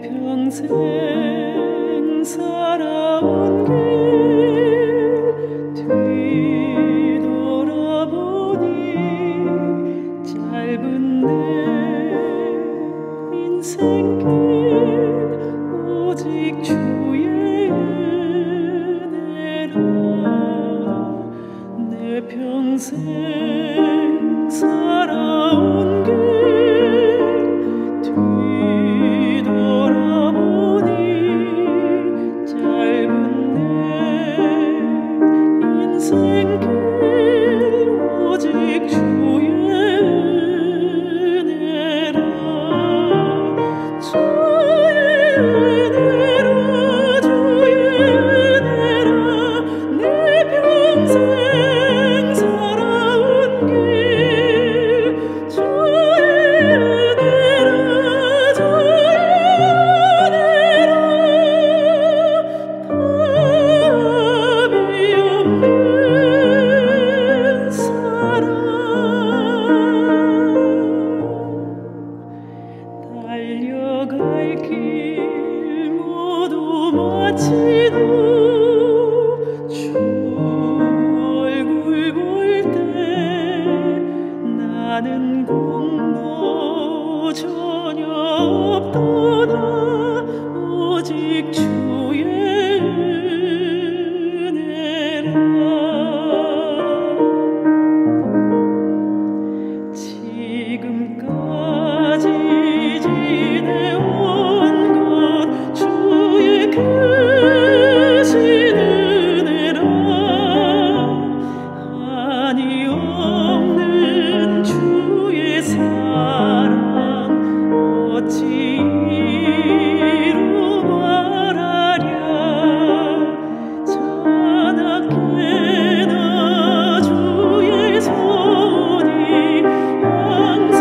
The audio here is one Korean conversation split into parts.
평생 살아온 길 뒤돌아보니 짧은 내 인생길 오직 주의 은혜라. 내 평생 살아온 길 달려갈 길 모두 마치고 주 얼굴 볼 때 나는 공로 전혀 없도다. 오직 주의 은혜라. 지금까지 지내온 것 주의 크신 은혜라. 한이 없는 주의 사랑 어찌 이루 말하랴. 자나깨나 주의 손이 항상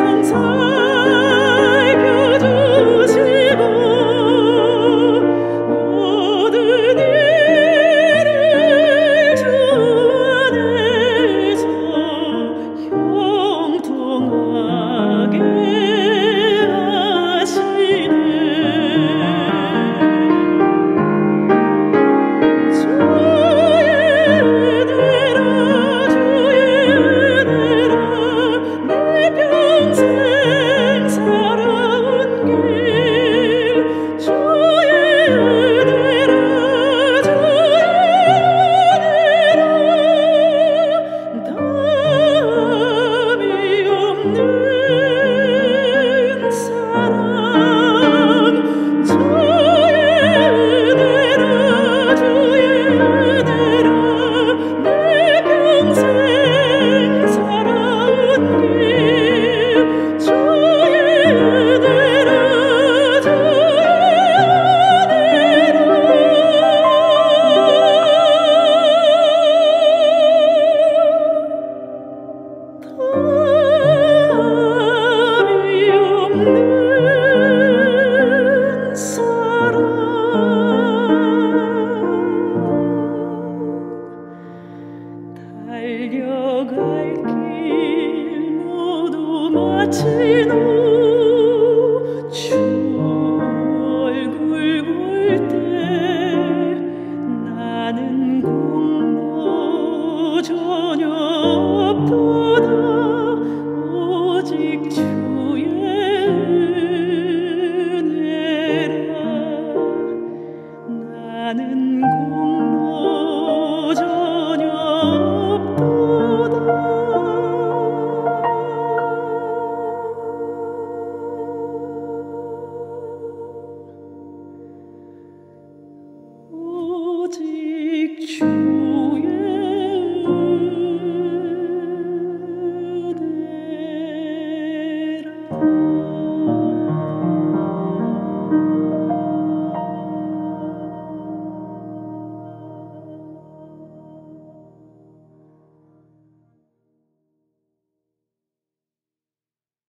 달려갈 길 모두 마치고 주 얼굴 볼 때 나는